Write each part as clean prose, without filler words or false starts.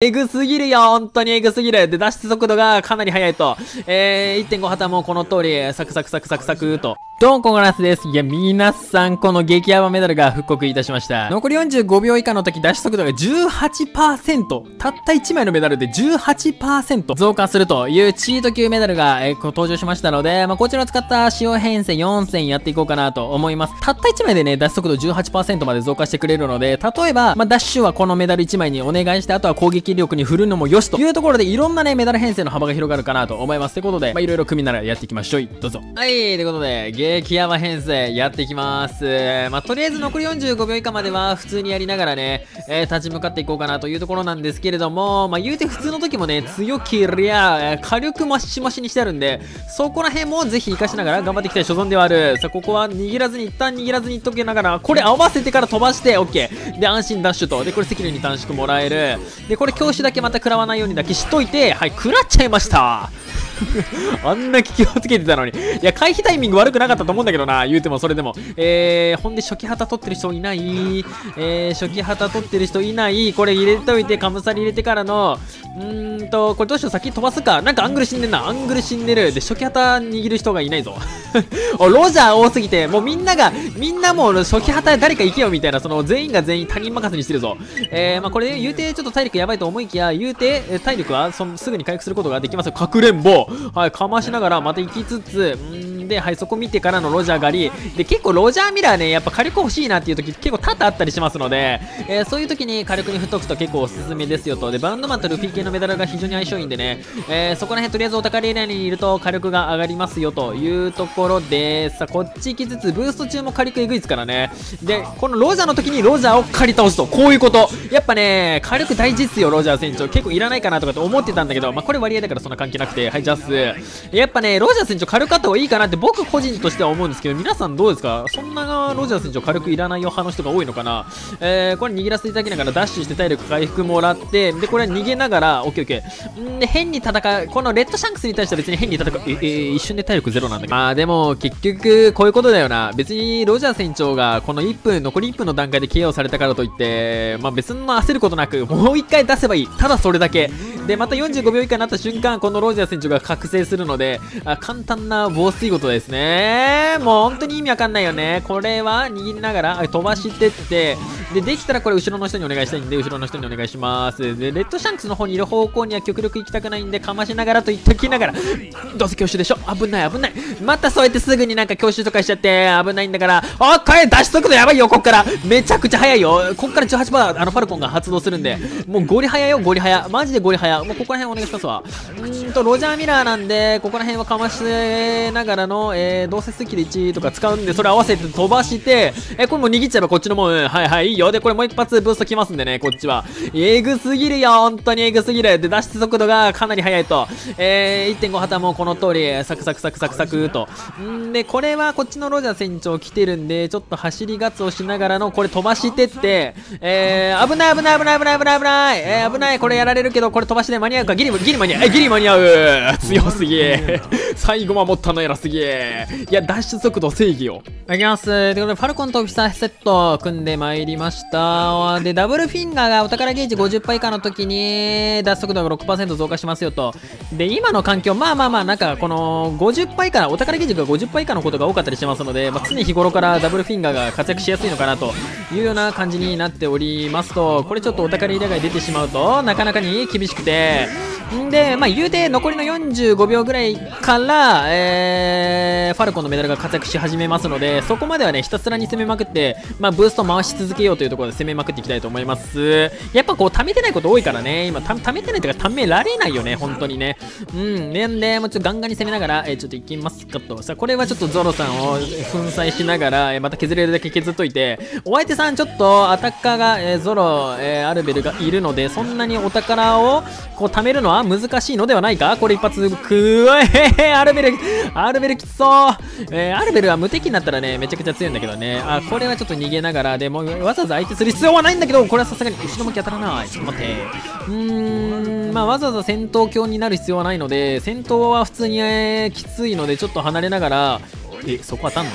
エグすぎるよ、本当にエグすぎる。で、脱出速度がかなり速いと。1.5 旗もこの通り、サクサクサクサクサクと。どうも、ココナツです。いや、皆さん、この激ヤバメダルが復刻いたしました。残り45秒以下の時、脱出速度が 18%。たった1枚のメダルで 18% 増加するというチート級メダルが、登場しましたので、まあ、こちらを使った使用編成4選やっていこうかなと思います。たった1枚でね、脱出速度 18% まで増加してくれるので、例えば、まあ、ダッシュはこのメダル1枚にお願いして、あとは攻撃力に振るのもよしというところで、いろんなね、メダル編成の幅が広がるかなと思います。ということで、まあ、いろいろ組ならやっていきましょう。どうぞ。はい、ということで、激ヤバ編成やっていきます。まあ、とりあえず残り45秒以下までは普通にやりながらね、立ち向かっていこうかなというところなんですけれども、まあ、言うて普通の時もね、強きりゃ、火力マシマシにしてあるんで、そこら辺もぜひ活かしながら頑張っていきたい所存ではある。さあ、ここは握らずに、一旦握らずにいっとけながら、これ合わせてから飛ばして、OK。で、安心ダッシュと。で、これセキルに短縮もらえる。で、これ強襲だけまた食らわないようにだけしといて、はい、食らっちゃいました。あんな気をつけてたのに。いや、回避タイミング悪くなかったと思うんだけどな、言うてもそれでも。ほんで初期旗取ってる人いない。初期旗取ってる人いない。これ入れといて、カムサリ入れてからの、これどうしよう、先飛ばすか。なんかアングル死んでんな。アングル死んでる。で、初期旗握る人がいないぞ。ロジャー多すぎて、もうみんなもう初期旗誰か行けよみたいな、その全員が全員他人任せにしてるぞ。まあこれ言うて、ちょっと体力やばいと思いきや、言うて、体力はすぐに回復することができます。かくれんぼ。はい、かましながらまた行きつつ、で、はい、そこ見てからのロジャー狩り。で、結構ロジャーミラーね、やっぱ火力欲しいなっていう時結構多々あったりしますので、そういう時に火力に振っとくと結構おすすめですよと。で、バウンドマンとルフィ系のメダルが非常に相性いいんでね、そこら辺とりあえずお宝エリアにいると火力が上がりますよというところで、さあ、こっち行きつつ、ブースト中も火力えぐいですからね。で、このロジャーの時にロジャーを狩り倒すと。こういうこと。やっぱね、火力大事っすよ、ロジャー船長。結構いらないかなとかって思ってたんだけど、まあ、これ割合だからそんな関係なくて、はい、ジャス。やっぱね、ロジャー船長火力あった方がいいかなって、僕個人としては思うんですけど、皆さんどうですか？そんなロジャー選手を軽くいらない派の人が多いのかな。これ握らせていただきながらダッシュして体力回復もらって、で、これは逃げながら、オッケーオッケー。んで、変に戦う、このレッドシャンクスに対しては別に変に戦う、一瞬で体力ゼロなんだけど。まあでも、結局、こういうことだよな。別にロジャー船長がこの1分、残り1分の段階で KO されたからといって、まあ別の焦ることなく、もう1回出せばいい。ただそれだけ。で、また45秒以下になった瞬間、このロジャー船長が覚醒するので、簡単な防水ごとですね。もう本当に意味わかんないよね。これは握りながら飛ばしてって、で、できたらこれ後ろの人にお願いしたいんで、後ろの人にお願いします。で、レッドシャンクスの方にいる方向には極力行きたくないんで、かましながらと言っときながら、どうせ強襲でしょ。危ない危ない。またそうやってすぐになんか強襲とかしちゃって、危ないんだから、あ、これ脱出速度やばいよ、こっから。めちゃくちゃ速いよ。こっから 18% ファルコンが発動するんで、もうゴリ速よ、ゴリ速。マジでゴリ速。もうここら辺お願いしますわ。ロジャーミラーなんで、ここら辺はかましながらの、どうせスキル1とか使うんで、それ合わせて飛ばして、これもう握っちゃえばこっちのもん、はいはい、いいよ。で、これもう一発ブーストきますんでね、こっちは。えぐすぎるよ、本当にえぐすぎる。で、脱出速度がかなり速いと。1.5 旗もこの通り、サクサクサクサクサクと。んで、これはこっちのロジャー船長来てるんで、ちょっと走りガツをしながらの、これ飛ばしてって、危ない危ない危ない危ない危ない危ない、危ない、これやられるけど、これ飛ばしで間に合うか、ギリ間に合う。強すぎー。最後守ったの偉すぎー。いや、脱出速度正義を。いただきます。ということで、ファルコンとオフィサーセット組んでまいりました。で、ダブルフィンガーがお宝ゲージ 50% 以下の時に、脱出速度が 6% 増加しますよと。で、今の環境、まあ、なんか、この、50% 以下、お宝ゲージが 50% 以下のことが多かったりしますので、まあ、常日頃からダブルフィンガーが活躍しやすいのかなというような感じになっておりますと、これちょっとお宝以外出てしまうと、なかなかに厳しくて、で、まあ、言うて残りの45秒ぐらいから、ファルコンのメダルが活躍し始めますので、そこまではね、ひたすらに攻めまくって、まあ、ブースト回し続けようというところで攻めまくっていきたいと思います。やっぱこう、溜めてないこと多いからね、今、溜めてないというか、溜められないよね、本当にね。なんで、もうちょっとガンガンに攻めながら、ちょっと行きますかと。さあ、これはちょっとゾロさんを粉砕しながら、また削れるだけ削っといて、お相手さん、ちょっと、アタッカーが、ゾロ、アルベルがいるので、そんなにお宝を、こう貯めるのは難しいのではないか。これ一発くわえ、アルベルきつそう。アルベルは無敵になったらね、めちゃくちゃ強いんだけどね。あ、これはちょっと逃げながらでもわざわざ相手する必要はないんだけど、これはさすがに後ろ向き当たらない。ちょっと待って。まあわざわざ戦闘狂になる必要はないので、戦闘は普通に、きついのでちょっと離れながら、そこ当たんの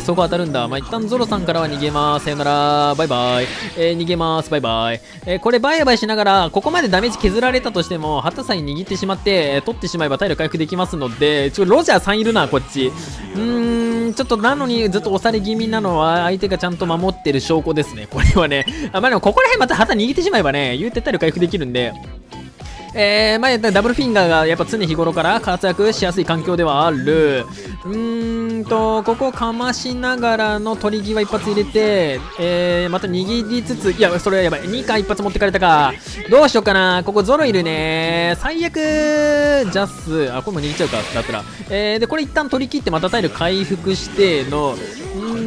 そこ当たるんだ。まあ、一旦ゾロさんからは逃げます。さよなら。バイバイ。逃げます。バイバイ。これバイバイしながら、ここまでダメージ削られたとしても、旗さえ握ってしまって、取ってしまえば体力回復できますので、ロジャーさんいるな、こっち。ちょっとなのにずっと押され気味なのは、相手がちゃんと守ってる証拠ですね。これはね。あ、まあ、でもここら辺また旗握ってしまえばね、言うて体力回復できるんで。まあ、ダブルフィンガーがやっぱ常日頃から活躍しやすい環境ではある。ここかましながらの取り際一発入れて、また握りつつ、いや、それはやばい。2回一発持ってかれたか。どうしようかな。ここゾロいるね。最悪、ジャス。あ、これも握っちゃうか。だったら。で、これ一旦取り切ってまた体力回復しての、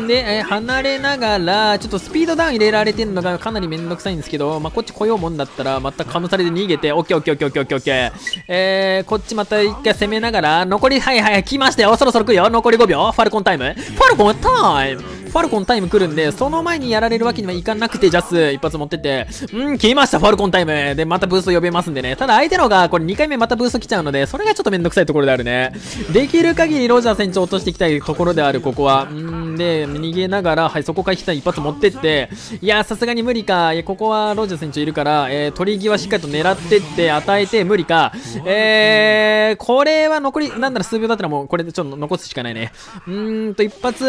で、離れながら、ちょっとスピードダウン入れられてるのがかなりめんどくさいんですけど、まあ、こっち来ようもんだったら、またかむされで逃げて、オッケーオッケーオッケーオッケーオッケー。こっちまた一回攻めながら、残り、はいはい、来ましたよ。そろそろ来るよ。残り5秒。ファルコンタイム。ファルコンタイム。ファルコンタイム来るんで、その前にやられるわけにはいかなくて、ジャス一発持ってって、来ました、ファルコンタイム。で、またブースト呼べますんでね。ただ相手のが、これ2回目またブースト来ちゃうので、それがちょっとめんどくさいところであるね。できる限りロジャー船長落としていきたいところである、ここは。で、逃げながら、はい、そこから来た一発持ってって、いや、さすがに無理か。ここはロジャー船長いるから、取り際しっかりと狙ってって、与えて、無理か。これは残り、なんなら数秒だったらもう、これでちょっと残すしかないね。一発、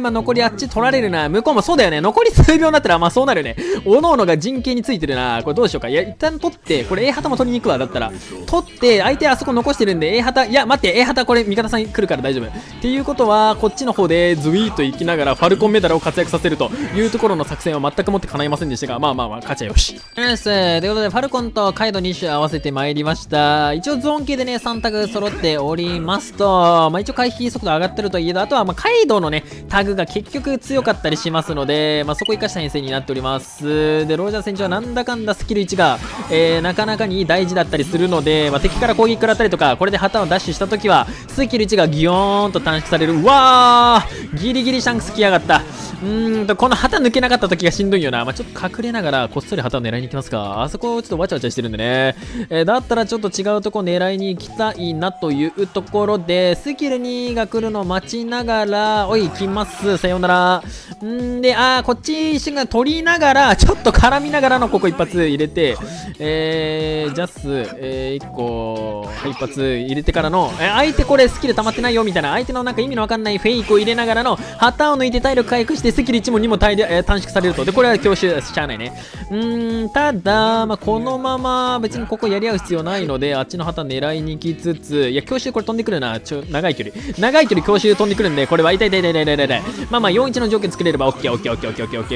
まあ、残りあっち取られるな。向こうもそうだよね。残り数秒だったら、まあ、そうなるね。おのおのが陣形についてるな。これどうしようか。いや、一旦取って、これ A 旗も取りに行くわ。だったら。取って、相手あそこ残してるんで、A 旗、いや、待って、A 旗これ味方さん来るから大丈夫。っていうことは、こっちの方でズイーと行きながら、ファルコンメダルを活躍させるというところの作戦は全くもって叶いませんでしたが、まあまあまあ、勝ちはよし。ということで、ファルコンとカイド2種合わせて参りました。一応ゾーン系でね、3タグ揃っておりますと、まあ一応回避速度上がってるといえど、あとはまあカイドのね、タグが結局強かったりしますので、まあ、そこを生かした編成になっております。で、ロージャー船長はなんだかんだスキル1が、なかなかに大事だったりするので、まあ、敵から攻撃食らったりとか、これで旗をダッシュしたときは、スキル1がギヨーンと短縮される。うわー、ギリギリシャンクス来やがった。この旗抜けなかったときがしんどいよな。まあ、ちょっと隠れながら、こっそり旗を狙いに行きますか。あそこ、ちょっとわちゃわちゃしてるんでね。だったらちょっと違うとこ狙いに行きたいなというところで、スキル2が来るのを待ちながら、おい、来ます。さようなら。で、こっち一瞬が取りながら、ちょっと絡みながらのここ一発入れて、ジャス、1個、はい、一発入れてからの、相手これスキル溜まってないよみたいな、相手のなんか意味のわかんないフェイクを入れながらの、旗を抜いて体力回復して、スキル1も2も短縮されると。で、これは強襲しちゃあないね。ただ、まあ、このまま、別にここやり合う必要ないので、あっちの旗狙いに行きつつ、いや、強襲これ飛んでくるな。長い距離。長い距離強襲飛んでくるんで、これは痛い。まあまあ、41の条件作れれば OK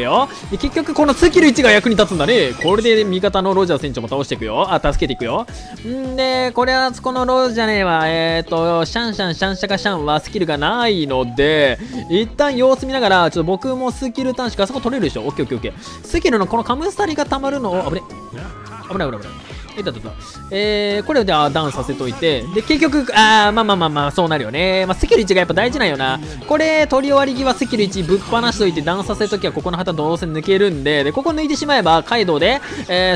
よ。で、結局このスキル1が役に立つんだね。これで味方のロジャー船長も倒していくよ。あ、助けていくよ。んで、これはそこのロジャーねは、シャンはスキルがないので、一旦様子見ながら、ちょっと僕もスキル短縮、あそこ取れるでしょ。OK。スキルのこのカムスタリが溜まるのを、危ない。これでダウンさせといて、で、結局、まあ、そうなるよね。まあ、スキル1がやっぱ大事なんよな。これ、取り終わり際スキル1ぶっ放しといて、ダウンさせときは、ここの旗どうせ抜けるんで、で、ここ抜いてしまえば、カイドウで、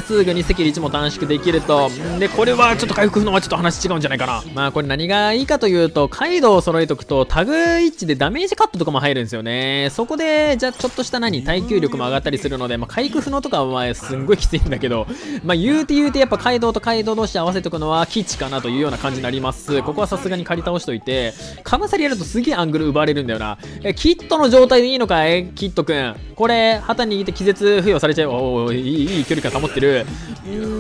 すぐにスキル1も短縮できると。で、これは、ちょっと回復のはちょっと話違うんじゃないかな。まあ、これ何がいいかというと、カイドウを揃えとくと、タグ1でダメージカットとかも入るんですよね。そこで、じゃあ、ちょっとした耐久力も上がったりするので、まあ、回復不能とかは、すんごいきついんだけど、まあ、言うて、やっぱ、カイドウ同士合わせておくのは基地かなというような感じになります。ここはさすがに借り倒しといて、カムサリやるとすげえアングル奪われるんだよな。キットの状態でいいのかいキットくん。これ、旗握って気絶付与されちゃう。いい距離感保ってる。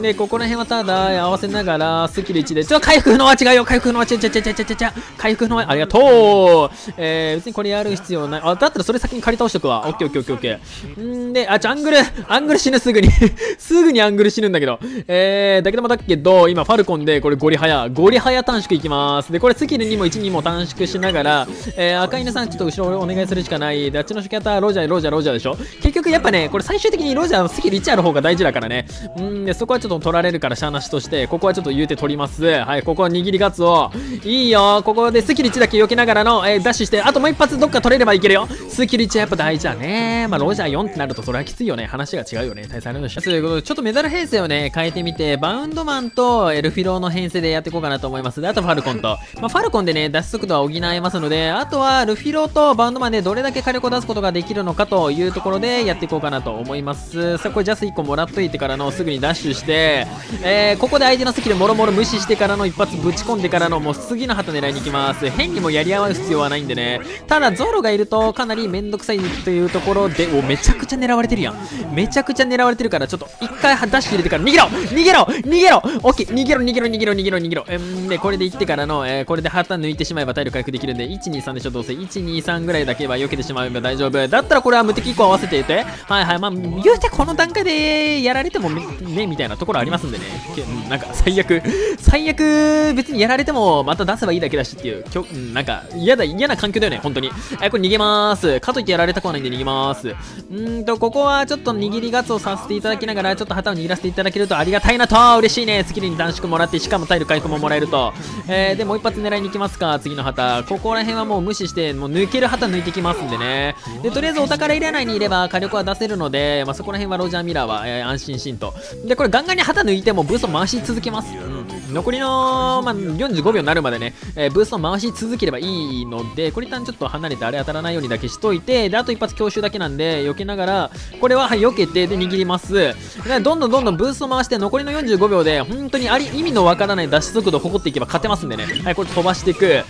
で、ここら辺はただ合わせながら、スキル1で、ちょ、回復のは違うよ回復のは違う。回復のは、ありがとう別にこれやる必要ない。あ、だったらそれ先に借り倒しとくわ。オッケー。で、あ、アングル死ぬすぐに。すぐにアングル死ぬんだけど。だけど、今、ファルコンで、これ、ゴリ早短縮いきます。で、これ、スキル2も1、2も短縮しながら、赤犬さん、ちょっと後ろお願いするしかない。で、あっちの初期型、ロジャーでしょ。結局、やっぱね、これ、最終的にロジャーのスキル1ある方が大事だからね。で、そこはちょっと取られるから、しゃーなしとして、ここはちょっと言うて取ります。はい、ここは握りガツを。いいよ、ここでスキル1だけ避けながらの、ダッシュして、あともう一発どっか取れればいけるよ。スキル1はやっぱ大事だね。まあ、ロジャー4ってなると、それはきついよね。話が違うよね。対戦あるのし。ということで、ちょっとメダル編成をね、変えてみて、バウンドマンとルフィローの編成でやっていこうかなと思います。で、あとファルコンと。まあ、ファルコンでね、脱出速度は補えますので、あとはルフィローとバウンドマンでどれだけ火力を出すことができるのかというところでやっていこうかなと思います。さあ、これジャス1個もらっといてからのすぐにダッシュして、ここで相手のスキルもろもろ無視してからの一発ぶち込んでからのもう次の旗狙いに行きます。変にもやり合う必要はないんでね。ただ、ゾロがいるとかなりめんどくさいというところで、お、めちゃくちゃ狙われてるやん。めちゃくちゃ狙われてるから、ちょっと一回ダッシュ入れてから逃げろ逃げろ逃げろオッケー、逃げろで、これで行ってからの、これで旗抜いてしまえば体力回復できるんで、123でしょ、どうせ。123ぐらいだけは避けてしまえば大丈夫。だったらこれは無敵1個合わせていて、はいはい、まあ、言うてこの段階でやられてもね、みたいなところありますんでね。なんか、最悪、別にやられても、また出せばいいだけだしっていう、なんか、嫌な環境だよね、本当に。これ逃げまーす。かといってやられたくはないんで逃げまーす。ここはちょっと握りガツをさせていただきながら、ちょっと旗を握らせていただけるとありがたいなと、嬉しいね。スキルに短縮もらって、しかも体力回復ももらえると。で、もう一発狙いに行きますか、次の旗。ここら辺はもう無視して、もう抜ける旗抜いてきますんでね。で、とりあえずお宝入れないにいれば火力は出せるので、まあ、そこら辺はロジャーミラーは、安心しんと。で、これガンガンに旗抜いてもブースト回し続けます。残りの、まあ、45秒になるまでね、ブースト回し続ければいいので、これ一旦ちょっと離れてあれ当たらないようにだけしといて、で、あと一発強襲だけなんで、避けながら、これは、はい、避けて、で、握ります。で、どんどんブースト回して、残りの45秒で、本当に意味のわからない脱出速度を誇っていけば勝てますんでね。はい、これ飛ばしていく。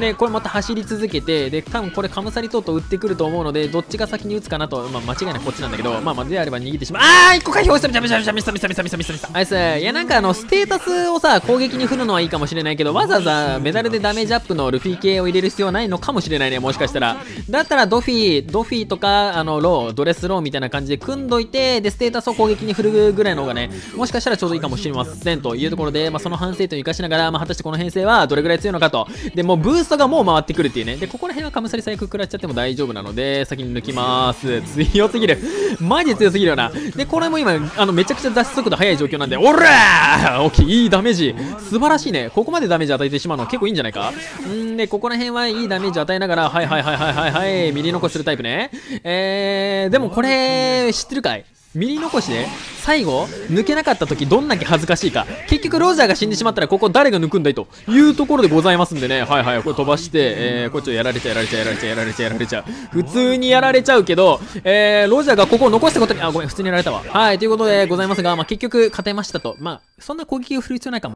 で、これまた走り続けて、で、多分これカムサリ等々打ってくると思うので、どっちが先に打つかなと、まあ、間違いなくこっちなんだけど、まあまあ、であれば逃げてしまう。あー、1個回避した。ミス。ナイス。いや、なんかステータスをさ、攻撃に振るのはいいかもしれないけど、わざわざメダルでダメージアップのルフィ系を入れる必要はないのかもしれないね、もしかしたら。だったらドフィーとか、ロー、ドレスローみたいな感じで組んどいて、で、ステータスを攻撃に振るぐらいの方がね、もしかしたらちょうどいいかもしれませんというところで、まあ、その反省点を生かしながら、まあ、果たしてこの編成はどれぐらい強いのかと。で、もうブーストがもう回ってくるっていうね。で、ここら辺はカムサリ最悪食らっちゃっても大丈夫なので、先に抜きます。強すぎる。マジで強すぎるよな。で、これも今、めちゃくちゃ脱出速度速い状況なんで、おらー！ OK、いいダメージ。素晴らしいね。ここまでダメージ与えてしまうのは結構いいんじゃないか。で、ここら辺はいいダメージ与えながら、はい、ミリ残しするタイプね。でもこれ、知ってるかい？ミリ残しで最後抜けなかった時どんだけ恥ずかしいか。結局ロジャーが死んでしまったらここ誰が抜くんだいというところでございますんでね。はいはい、これ飛ばして、こっちをやられちゃう。普通にやられちゃうけど、ロジャーがここを残したことに、あ、ごめん、普通にやられたわ。はい、ということでございますが、まあ、結局勝てましたと。まあ、そんな攻撃を振る必要ないかも。